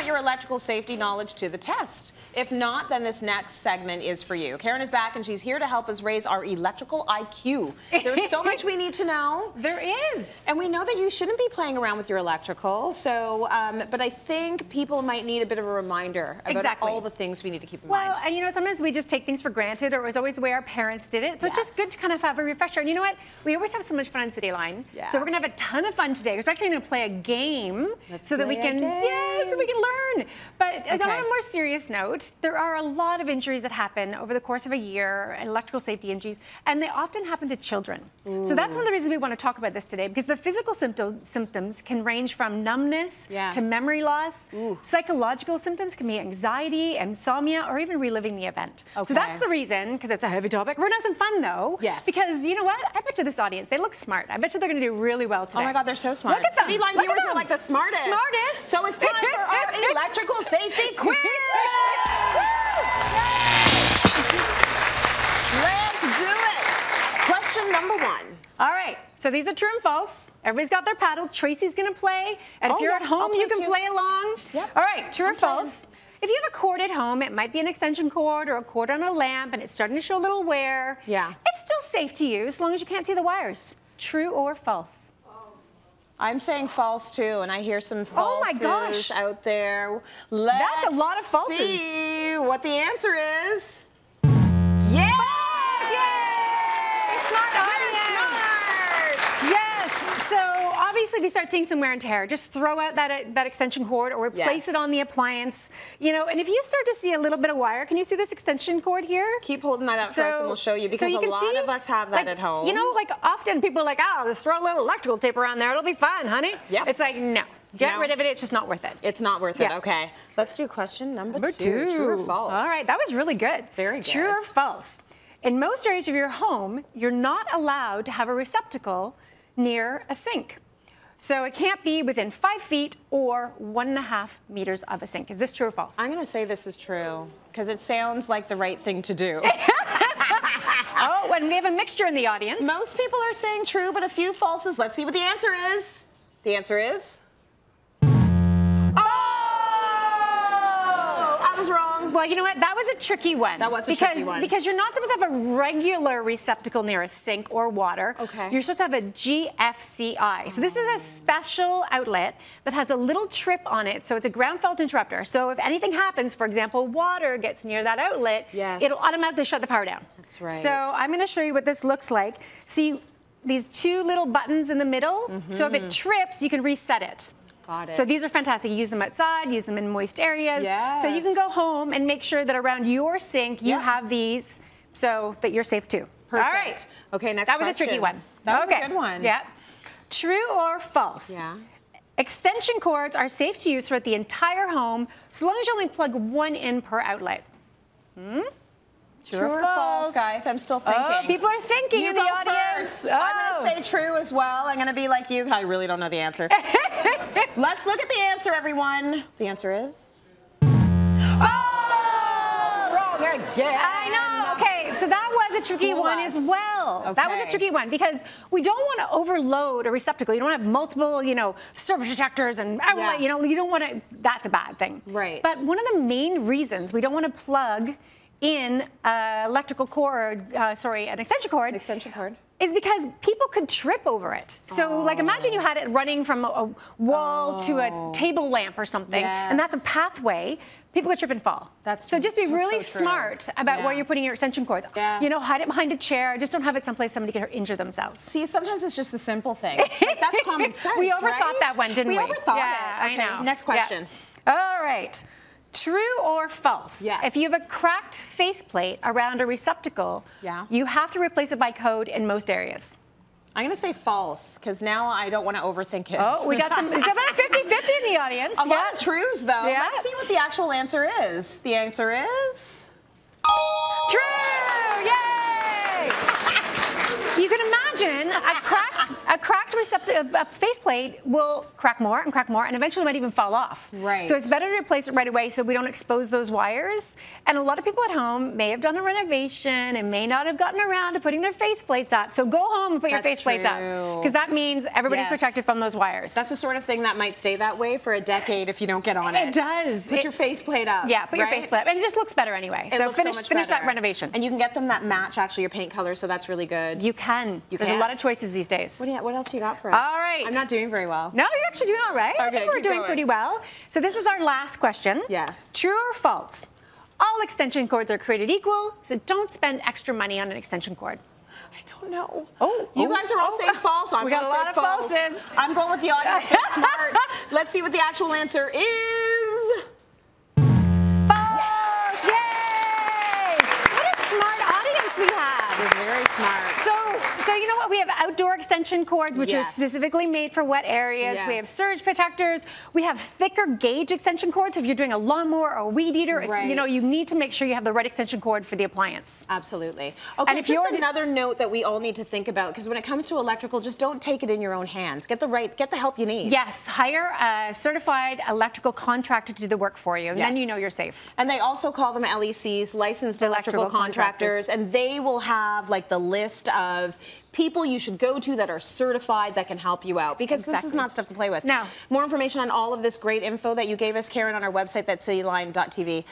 put your electrical safety knowledge to the test. If not, then this next segment is for you. Karen is back and she's here to help us raise our electrical IQ. There's so much we need to know. There is. And we know that you shouldn't be playing around with your electrical, so, but I think people might need a bit of a reminder about all the things we need to keep in mind. Well, and you know, sometimes we just take things for granted, or it was always the way our parents did it, so it's just good to kind of have a refresher. And you know what? We always have so much fun on Cityline, so we're gonna have a ton of fun today, because we're actually gonna play a game so we can learn. But on a more serious note, there are a lot of injuries that happen over the course of a year, electrical safety injuries, and they often happen to children. Ooh. So that's one of the reasons we want to talk about this today, because the physical symptoms can range from numbness to memory loss. Ooh. Psychological symptoms can be anxiety, insomnia, or even reliving the event. Okay. So that's the reason, because it's a heavy topic. We're not some fun though, because you know what? I bet you this audience, they look smart. I bet you they're going to do really well today. Oh my God, they're so smart. Look at them. Cityline viewers are like the smartest. So it's time for our electrical safety quiz. Let's do it. Question number one. All right. So these are true and false. Everybody's got their paddle. Tracy's going to play. And if you're at home, you can play along. Yep. All right. True or false? If you have a cord at home, it might be an extension cord or a cord on a lamp, and it's starting to show a little wear. Yeah. It's still safe to use as long as you can't see the wires. True or false? I'm saying false too, and I hear some falses out there. That's a lot of falses. See what the answer is. Yes! False! Yay! Smart audience. Smart. Yes. So obviously, if you start seeing some wear and tear, just throw out that extension cord or replace it on the appliance. You know, and if you start to see a little bit of wire, can you see this extension cord here? Keep holding that out for us, and we'll show you, because a lot of us have that at home. You know, like often people are like, oh, just throw a little electrical tape around there. It'll be fine, honey. Yep. It's like, no. Get rid of it. It's just not worth it. It's not worth it. Okay. Let's do question number two. True or false? All right. That was really good. Very good. True or false? In most areas of your home, you're not allowed to have a receptacle near a sink. So it can't be within 5 feet or 1.5 meters of a sink. Is this true or false? I'm going to say this is true, because it sounds like the right thing to do. Oh, and we have a mixture in the audience. Most people are saying true, but a few falses. Let's see what the answer is. The answer is... Well, you know what? That was a tricky one. That was a tricky one. Because you're not supposed to have a regular receptacle near a sink or water. Okay. You're supposed to have a GFCI. So this is a special outlet that has a little trip on it. So it's a ground fault interrupter. So if anything happens, for example, water gets near that outlet, it'll automatically shut the power down. That's right. So I'm going to show you what this looks like. See these two little buttons in the middle? Mm-hmm. So if it trips, you can reset it. So these are fantastic. You use them outside, use them in moist areas. Yes. So you can go home and make sure that around your sink you have these, so that you're safe too. Perfect. All right. Okay, next question. That was a tricky one. That was a good one. Yeah. True or false? Yeah. Extension cords are safe to use throughout the entire home, so long as you only plug one in per outlet. Hmm? True or false, guys? I'm still thinking. Oh, people are thinking in the audience. Oh. I'm going to say true as well. I'm going to be like you. I really don't know the answer. Let's look at the answer, everyone. The answer is... wrong again. I know. Okay, so that was a tricky one as well. Okay. That was a tricky one, because we don't want to overload a receptacle. You don't want to have multiple, you know, surface detectors and outlet, you know, you don't want to... That's a bad thing. Right. But one of the main reasons we don't want to plug in electrical cord, an extension cord, is because people could trip over it. So like imagine you had it running from a wall to a table lamp or something, and that's a pathway. People could trip and fall. That's true. So just be really smart about where you're putting your extension cords. Yes. You know, hide it behind a chair. Just don't have it someplace somebody could injure themselves. See, sometimes it's just the simple thing. Like, that's common sense. We overthought that one, didn't we? We overthought it. Okay, I know. Next question. Yeah. All right. True or false? Yes. If you have a cracked faceplate around a receptacle, you have to replace it by code in most areas. I'm going to say false, because now I don't want to overthink it. Oh, we got some. It's about 50-50 in the audience. A lot of trues, though. Yeah. Let's see what the actual answer is. The answer is... True! Yay! You can imagine a cracked A cracked faceplate will crack more, and eventually might even fall off. Right. So it's better to replace it right away so we don't expose those wires. And a lot of people at home may have done a renovation and may not have gotten around to putting their faceplates up. So go home and put your faceplates up, because that means everybody's protected from those wires. That's the sort of thing that might stay that way for a decade if you don't get on it. It does. Put your faceplate up. Yeah, put your faceplate up, and it just looks better anyway. It so finish that renovation. And you can get them that match actually your paint color, so that's really good. You can. There's a lot of choices these days. What else you got for us? All right. I'm not doing very well. No, you're actually doing all right. Okay, I think we're doing pretty well. So this is our last question. Yes. True or false? All extension cords are created equal, so don't spend extra money on an extension cord. I don't know. Oh, you guys are all saying false. We got a lot of falses. I'm going with the audience. That's smart. Let's see what the actual answer is. False. Yay! What a smart audience we have. They're very smart. So you know what? We have outdoor extension cords, which are specifically made for wet areas. We have surge protectors. We have thicker gauge extension cords. So if you're doing a lawnmower or a weed eater, it's, you know, you need to make sure you have the right extension cord for the appliance. Absolutely. Okay, and if you're another note that we all need to think about, because when it comes to electrical, just don't take it in your own hands. Get the help you need. Yes, hire a certified electrical contractor to do the work for you, and then you know you're safe. And they also call them LECs, licensed electrical contractors, and they will have like the list of people you should go to that are certified that can help you out, because this is not stuff to play with. Now, more information on all of this great info that you gave us, Karen, on our website, that's cityline.tv.